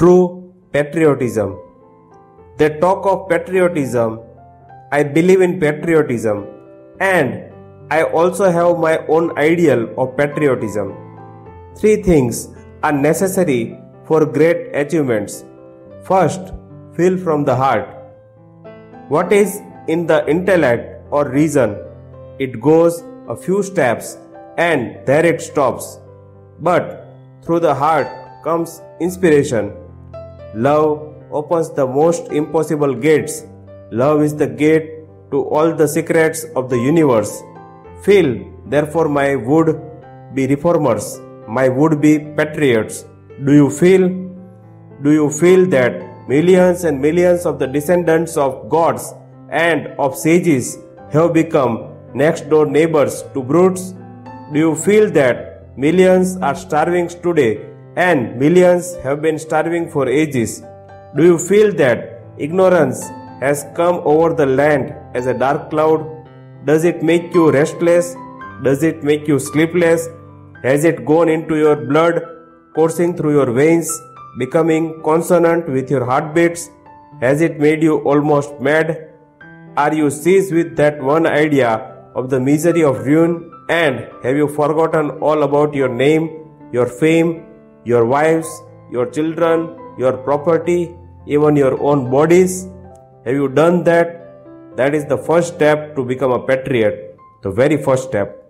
True patriotism. They talk of patriotism. I believe in patriotism, and I also have my own ideal of patriotism. Three things are necessary for great achievements. First, feel from the heart. What is in the intellect or reason? It goes a few steps and there it stops. But through the heart comes inspiration. Love opens the most impossible gates. Love is the gate to all the secrets of the universe. Feel, therefore, my would-be reformers, my would-be patriots. Do you feel that millions and millions of the descendants of gods and of sages have become next-door neighbors to brutes? Do you feel that millions are starving today and millions have been starving for ages? Do you feel that ignorance has come over the land as a dark cloud? Does it make you restless? Does it make you sleepless? Has it gone into your blood, coursing through your veins, becoming consonant with your heartbeats? Has it made you almost mad? Are you seized with that one idea of the misery of ruin, and have you forgotten all about your name, your fame, your wives, your children, your property, even your own bodies? Have you done that? That is the first step to become a patriot, the very first step.